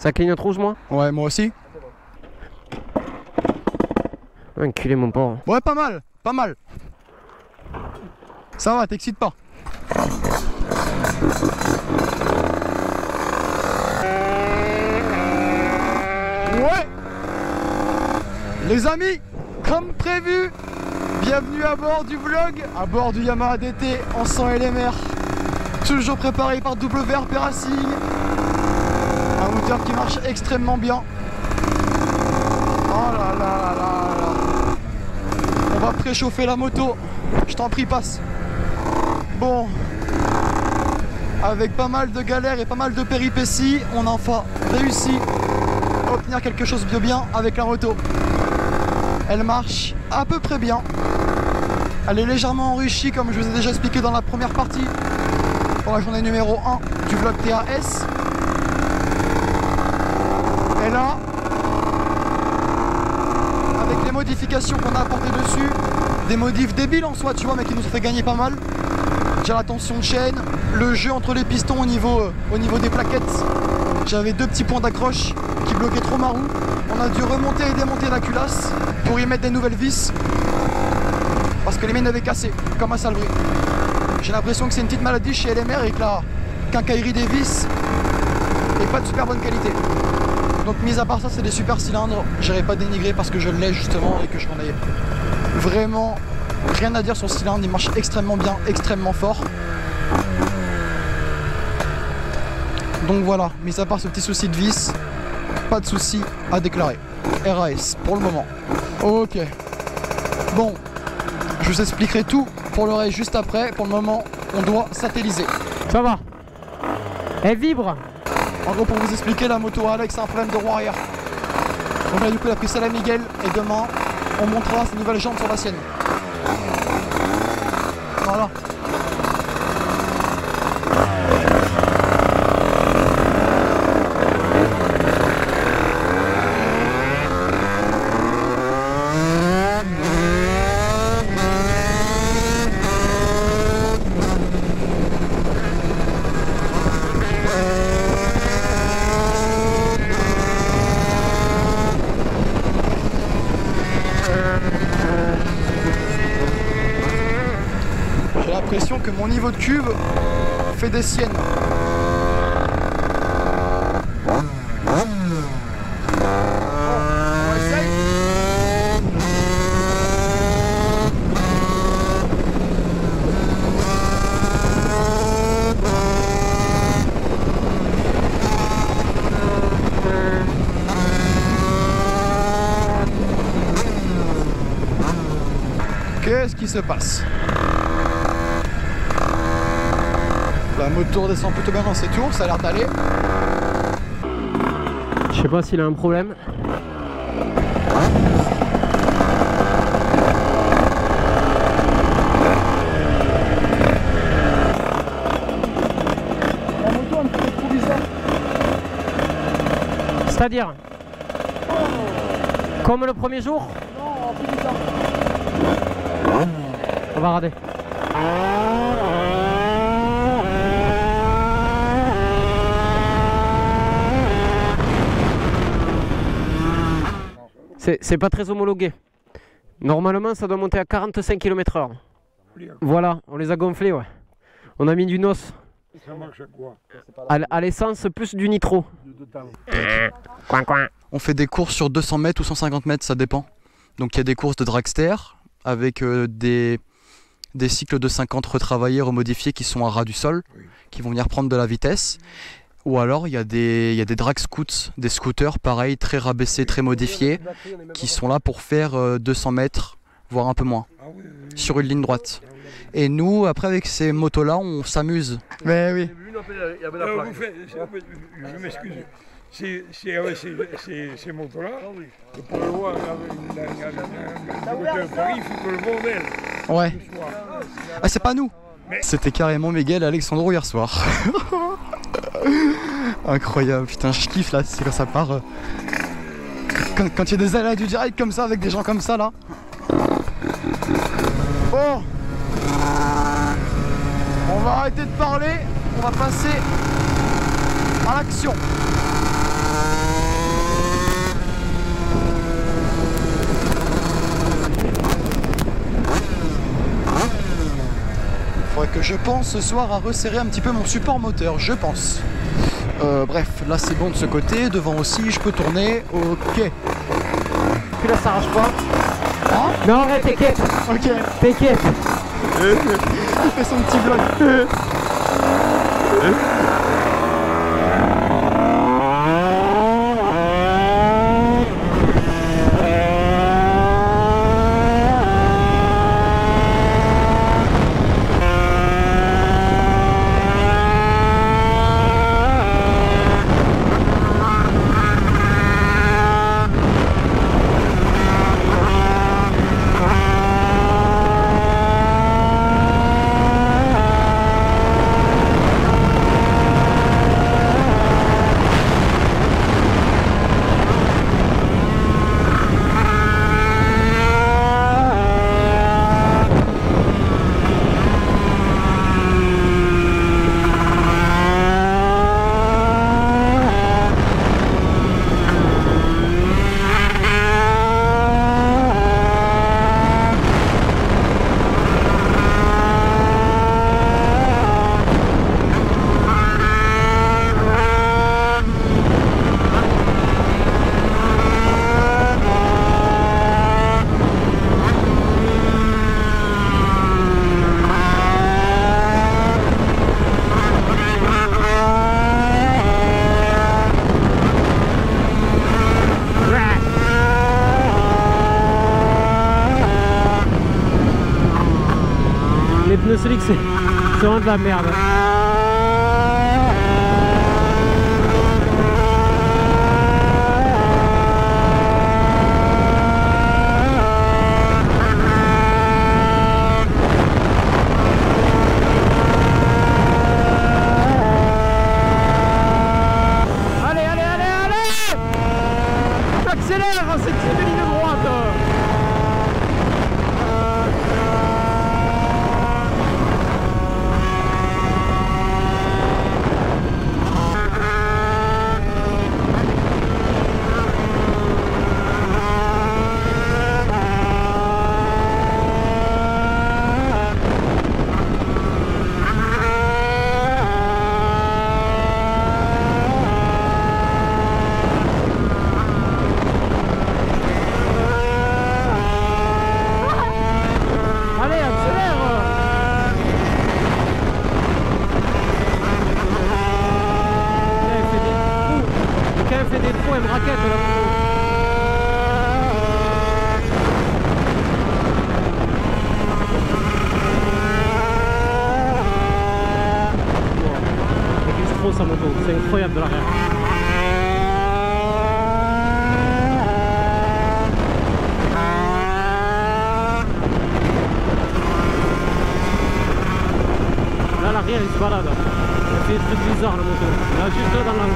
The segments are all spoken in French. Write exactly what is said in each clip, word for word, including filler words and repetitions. Ça clignote rouge, moi? Ouais, moi aussi. Enculé, mon pauvre. Ouais, pas mal, pas mal. Ça va, t'excites pas. Ouais. Les amis, comme prévu, bienvenue à bord du vlog, à bord du Yamaha D T en cent L M R. Toujours préparé par W R P Racing. Un moteur qui marche extrêmement bien. Oh là là là là là. On va préchauffer la moto. Je t'en prie, passe. Bon. Avec pas mal de galères et pas mal de péripéties, on a enfin réussi à obtenir quelque chose de bien avec la moto. Elle marche à peu près bien. Elle est légèrement enrichie, comme je vous ai déjà expliqué dans la première partie, pour la journée numéro un du vlog T A S. Et là, avec les modifications qu'on a apportées dessus, des modifs débiles en soi, tu vois, mais qui nous ont fait gagner pas mal. Déjà la tension de chaîne, le jeu entre les pistons au niveau, euh, au niveau des plaquettes. J'avais deux petits points d'accroche qui bloquaient trop ma roue. On a dû remonter et démonter la culasse pour y mettre des nouvelles vis, parce que les miennes avaient cassé, comme un sale bruit. J'ai l'impression que c'est une petite maladie chez L M R et que la quincaillerie des vis n'est pas de super bonne qualité. Donc mis à part ça, c'est des super cylindres. J'irai pas dénigrer parce que je l'ai justement et que je m'en ai vraiment rien à dire sur ce cylindre. Il marche extrêmement bien, extrêmement fort. Donc voilà, mis à part ce petit souci de vis, pas de souci à déclarer. R A S pour le moment. Ok. Bon, je vous expliquerai tout pour le reste juste après. Pour le moment, on doit satelliser. Ça va. Elle vibre. En gros, pour vous expliquer, la moto Alex a un problème de roue arrière. Donc là, du coup, elle a pris celle à Miguel et demain, on montera ses nouvelles jambes sur la sienne. Voilà. Que mon niveau de cube fait des siennes. Oh, on essaye. Qu'est-ce qui se passe? La moto descend plutôt bien dans ses tours, ça a l'air d'aller. Je sais pas s'il a un problème. La moto a un petit peu trop bizarre. C'est-à-dire oh. Comme le premier jour? Non, plus bizarre. On va regarder. C'est pas très homologué. Normalement, ça doit monter à quarante-cinq kilomètres heure. Voilà, on les a gonflés, ouais. On a mis du nos. Ça marche à quoi? À l'essence plus du nitro. On fait des courses sur deux cents mètres ou cent cinquante mètres, ça dépend. Donc il y a des courses de dragster avec euh, des, des cycles de cinquante retravaillés, remodifiés qui sont à ras du sol, qui vont venir prendre de la vitesse. Ou alors il y a des, il y a des drag scouts, des scooters pareil, très rabaissés, très modifiés, qui sont là pour faire deux cents mètres, voire un peu moins, sur une ligne droite. Et nous, après, avec ces motos-là, on s'amuse. Mais oui. Je m'excuse. C'est ces motos-là, pour le voir avec un tarif, il faut le bordel. Ouais. Ah, c'est pas nous. C'était carrément Miguel et Alexandro hier soir. Incroyable, putain, je kiffe là, c'est quand ça part. Euh... Quand, quand il y a des allées du direct comme ça, avec des gens comme ça là. Bon, on va arrêter de parler, on va passer à l'action. je pense ce soir à resserrer un petit peu mon support moteur, je pense. Euh, bref, là c'est bon de ce côté, devant aussi, je peux tourner, ok. Puis là ça arrache pas. Hein? Non, arrête, t'inquiète. Ok. T'inquiète. Il fait son petit bloc. C'est vraiment de la merde. Allez, allez, allez, allez, accélère, c'est une belle ligne droite. C'est incroyable de l'arrière. Là l'arrière il se balade. C'est des trucs bizarres le moto. Là juste là dans l'angle.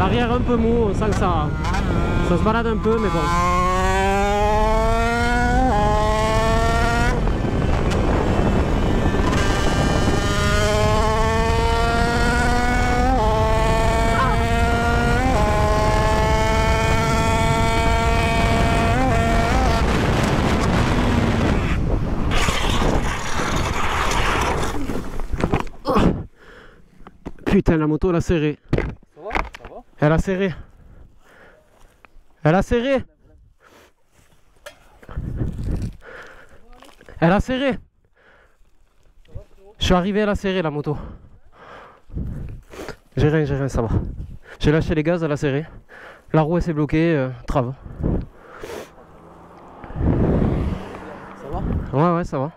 L'arrière un peu mou, on sent que ça, ça se balade un peu, mais bon. Putain, la moto elle a serré. Ça va, ça va. Elle a serré. Elle a serré. Elle a serré. Je suis arrivé, elle a serré la moto. J'ai rien, j'ai rien, ça va. J'ai lâché les gaz, elle a serré. La roue elle s'est bloquée, euh, trave. Ça va? Ouais, ouais, ça va.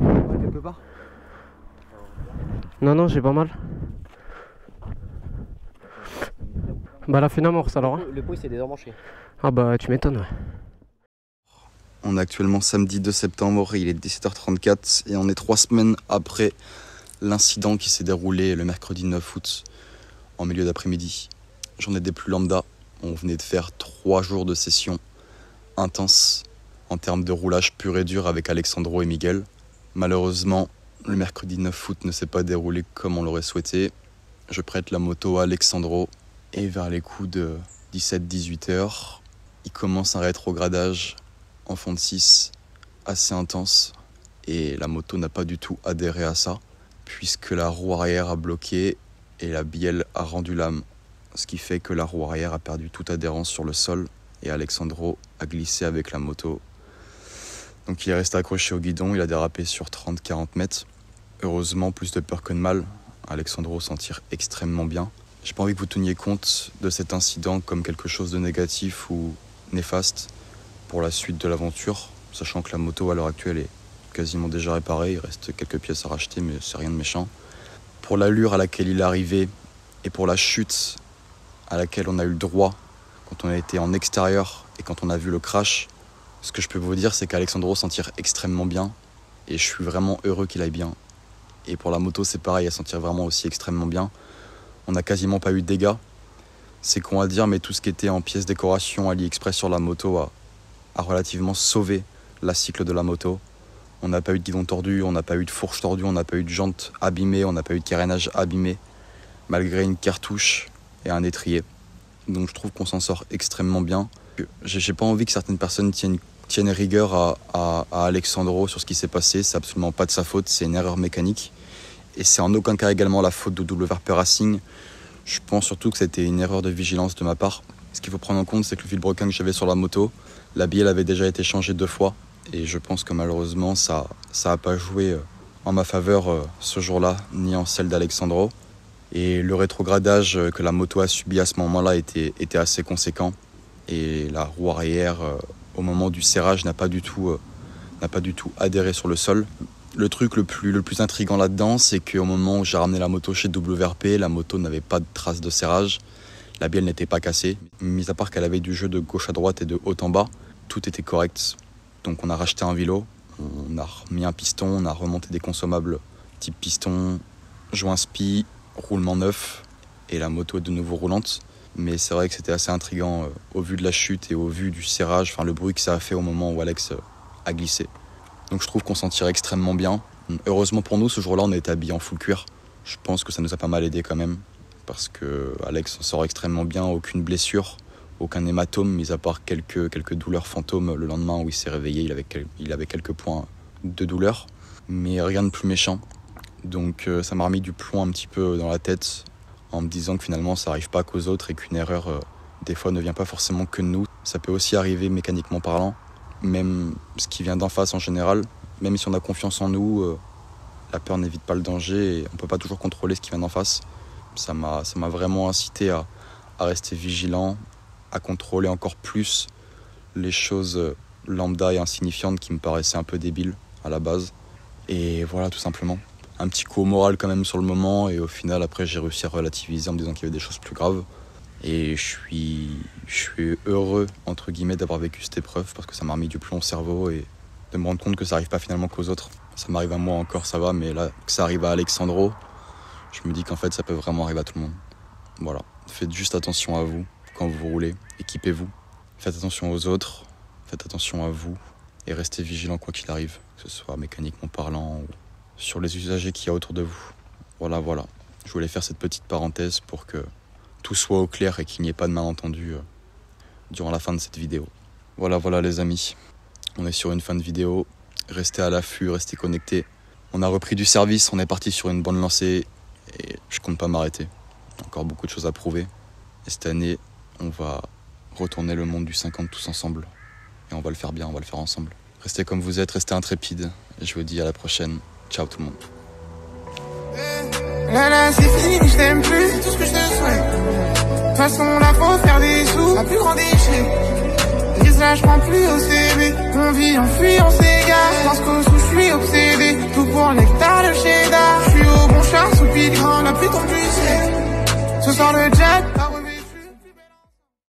Ouais, quelque part. Non, non, j'ai pas mal. Bah, la fin amorce alors. Hein. Le pot il s'est désembranché. Ah, bah, tu m'étonnes, ouais. On est actuellement samedi deux septembre, il est dix-sept heures trente-quatre et on est trois semaines après l'incident qui s'est déroulé le mercredi neuf août en milieu d'après-midi. J'en ai des plus lambda. On venait de faire trois jours de session intense en termes de roulage pur et dur avec Alexandro et Miguel. Malheureusement, le mercredi neuf août ne s'est pas déroulé comme on l'aurait souhaité. Je prête la moto à Alexandro et vers les coups de dix-sept dix-huit heures, il commence un rétrogradage en fond de six assez intense et la moto n'a pas du tout adhéré à ça puisque la roue arrière a bloqué et la bielle a rendu l'âme. Ce qui fait que la roue arrière a perdu toute adhérence sur le sol et Alexandro a glissé avec la moto. Donc il est resté accroché au guidon, il a dérapé sur trente à quarante mètres. Heureusement, plus de peur que de mal, Alexandro s'en tire extrêmement bien. J'ai pas envie que vous teniez compte de cet incident comme quelque chose de négatif ou néfaste pour la suite de l'aventure, sachant que la moto à l'heure actuelle est quasiment déjà réparée, il reste quelques pièces à racheter mais c'est rien de méchant. Pour l'allure à laquelle il est arrivé et pour la chute à laquelle on a eu le droit quand on a été en extérieur et quand on a vu le crash, ce que je peux vous dire, c'est qu'Alexandro s'en tire extrêmement bien et je suis vraiment heureux qu'il aille bien. Et pour la moto, c'est pareil, elle s'en tire vraiment aussi extrêmement bien. On n'a quasiment pas eu de dégâts. C'est con à dire, mais tout ce qui était en pièces décoration AliExpress sur la moto a, a relativement sauvé la cycle de la moto. On n'a pas eu de guidon tordu, on n'a pas eu de fourche tordue, on n'a pas eu de jante abîmée, on n'a pas eu de carénage abîmé, malgré une cartouche et un étrier. Donc je trouve qu'on s'en sort extrêmement bien. J'ai pas envie que certaines personnes tiennent, tiennent rigueur à, à, à Alexandro sur ce qui s'est passé. C'est absolument pas de sa faute, c'est une erreur mécanique. Et c'est en aucun cas également la faute de W R P Racing. Je pense surtout que c'était une erreur de vigilance de ma part. Ce qu'il faut prendre en compte, c'est que le fil broquin que j'avais sur la moto, la bielle avait déjà été changée deux fois. Et je pense que malheureusement, ça n'a pas joué en ma faveur ce jour-là, ni en celle d'Alexandro. Et le rétrogradage que la moto a subi à ce moment-là était, était assez conséquent. Et la roue arrière, euh, au moment du serrage, n'a pas du tout, euh, n'a pas du tout adhéré sur le sol. Le truc le plus, le plus intriguant là-dedans, c'est qu'au moment où j'ai ramené la moto chez W R P, la moto n'avait pas de traces de serrage. La bielle n'était pas cassée. Mis à part qu'elle avait du jeu de gauche à droite et de haut en bas, tout était correct. Donc on a racheté un vélo, on a remis un piston, on a remonté des consommables type piston, joint spi, roulement neuf, et la moto est de nouveau roulante. Mais c'est vrai que c'était assez intriguant euh, au vu de la chute et au vu du serrage, enfin le bruit que ça a fait au moment où Alex euh, a glissé. Donc je trouve qu'on s'en tire extrêmement bien. Heureusement pour nous, ce jour-là, on était habillés en full cuir. Je pense que ça nous a pas mal aidé quand même, parce que Alex s'en sort extrêmement bien, aucune blessure, aucun hématome, mis à part quelques, quelques douleurs fantômes. Le lendemain où il s'est réveillé, il avait, quel, il avait quelques points de douleur, mais rien de plus méchant. Donc euh, ça m'a remis du plomb un petit peu dans la tête, en me disant que finalement ça n'arrive pas qu'aux autres et qu'une erreur euh, des fois ne vient pas forcément que de nous. Ça peut aussi arriver mécaniquement parlant, même ce qui vient d'en face en général. Même si on a confiance en nous, euh, la peur n'évite pas le danger et on ne peut pas toujours contrôler ce qui vient d'en face. Ça m'a vraiment incité à, à rester vigilant, à contrôler encore plus les choses lambda et insignifiantes qui me paraissaient un peu débiles à la base. Et voilà, tout simplement. Un petit coup au moral quand même sur le moment, et au final après j'ai réussi à relativiser en me disant qu'il y avait des choses plus graves, et je suis, je suis heureux entre guillemets d'avoir vécu cette épreuve parce que ça m'a remis du plomb au cerveau et de me rendre compte que ça n'arrive pas finalement qu'aux autres. Ça m'arrive à moi encore, ça va, mais là que ça arrive à Alexandro, je me dis qu'en fait ça peut vraiment arriver à tout le monde. Voilà, faites juste attention à vous quand vous roulez, équipez-vous, faites attention aux autres, faites attention à vous et restez vigilant quoi qu'il arrive, que ce soit mécaniquement parlant ou sur les usagers qu'il y a autour de vous. Voilà, voilà, je voulais faire cette petite parenthèse pour que tout soit au clair et qu'il n'y ait pas de malentendu durant la fin de cette vidéo. Voilà, voilà les amis, on est sur une fin de vidéo, restez à l'affût, restez connectés. On a repris du service, on est parti sur une bonne lancée et je compte pas m'arrêter. Encore beaucoup de choses à prouver. Et cette année, on va retourner le monde du cinquante tous ensemble. Et on va le faire bien, on va le faire ensemble. Restez comme vous êtes, restez intrépides. Et je vous dis à la prochaine. Ciao tout le monde. Là là, c'est fini, je t'aime plus, c'est tout ce que je te souhaite. De toute façon, là, faut faire des sous, à plus grand déchet. Vise là, je prends plus au C B. On vit, on fuit, on sait.